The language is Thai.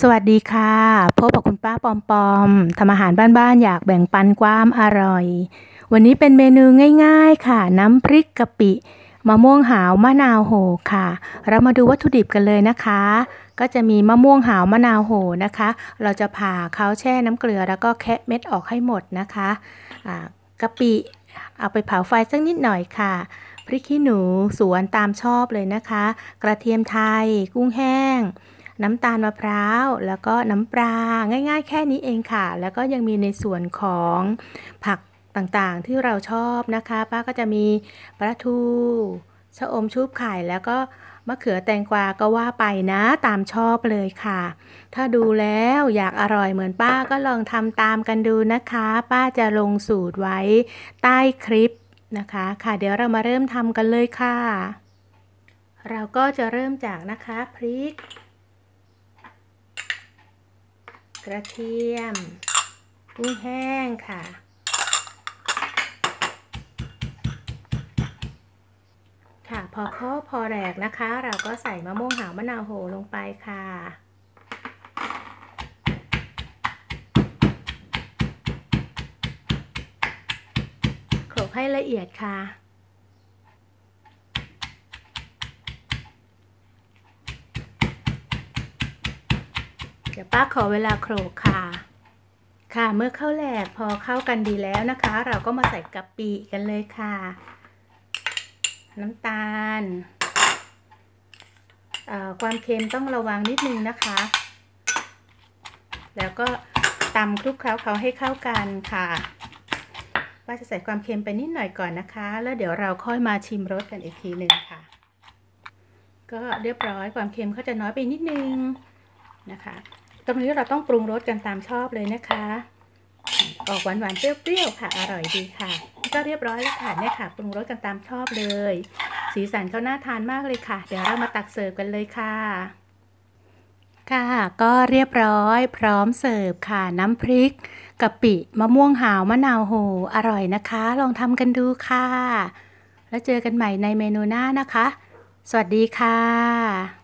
สวัสดีค่ะพบกับคุณป้าปอมปอมทำอาหารบ้านๆอยากแบ่งปันความอร่อยวันนี้เป็นเมนูง่ายๆค่ะน้ำพริกกะปิมะม่วงหาวมะนาวโหค่ะเรามาดูวัตถุดิบกันเลยนะคะก็จะมีมะม่วงหาวมะนาวโหนะคะเราจะผ่าเขาแช่น้ำเกลือแล้วก็แคะเม็ดออกให้หมดนะคะกะปิเอาไปเผาไฟสักนิดหน่อยค่ะพริกขี้หนูสวนตามชอบเลยนะคะกระเทียมไทยกุ้งแห้งน้ำตาลมะพร้าวแล้วก็น้ำปลาง่ายๆแค่นี้เองค่ะแล้วก็ยังมีในส่วนของผักต่างๆที่เราชอบนะคะป้าก็จะมีปลาทูชะอมชุบไข่แล้วก็มะเขือแตงกวาก็ว่าไปนะตามชอบเลยค่ะถ้าดูแล้วอยากอร่อยเหมือนป้าก็ลองทำตามกันดูนะคะป้าจะลงสูตรไว้ใต้คลิปนะคะค่ะเดี๋ยวเรามาเริ่มทำกันเลยค่ะเราก็จะเริ่มจากนะคะพริกกระเทียมกุ้งแห้งค่ะค่ะพอแหลกนะคะเราก็ใส่มะม่วงหาวมะนาวโหลงไปค่ะโขลกให้ละเอียดค่ะเดี๋ยวป้าขอเวลาโขลกค่ะค่ะเมื่อเข้าแหลกพอเข้ากันดีแล้วนะคะเราก็มาใส่กะปิกันเลยค่ะน้ำตาลความเค็มต้องระวังนิดนึงนะคะแล้วก็ตำคลุกเคล้าเขาให้เข้ากันค่ะว่าจะใส่ความเค็มไปนิดหน่อยก่อนนะคะแล้วเดี๋ยวเราค่อยมาชิมรสกันอีกทีหนึ่งค่ะก็เรียบร้อยความเค็มเขาจะน้อยไปนิดนึงนะคะตรงนี้เราต้องปรุงรสกันตามชอบเลยนะคะออกหวานๆเปรี้ยวๆค่ะอร่อยดีค่ะก็เรียบร้อยแล้วค่ะเนี่ยค่ะปรุงรสกันตามชอบเลยสีสันเขาน่าทานมากเลยค่ะเดี๋ยวเรามาตักเสิร์ฟกันเลยค่ะค่ะก็เรียบร้อยพร้อมเสิร์ฟค่ะน้ำพริกกะปิมะม่วงหาวมะนาวโหอร่อยนะคะลองทำกันดูค่ะแล้วเจอกันใหม่ในเมนูหน้านะคะสวัสดีค่ะ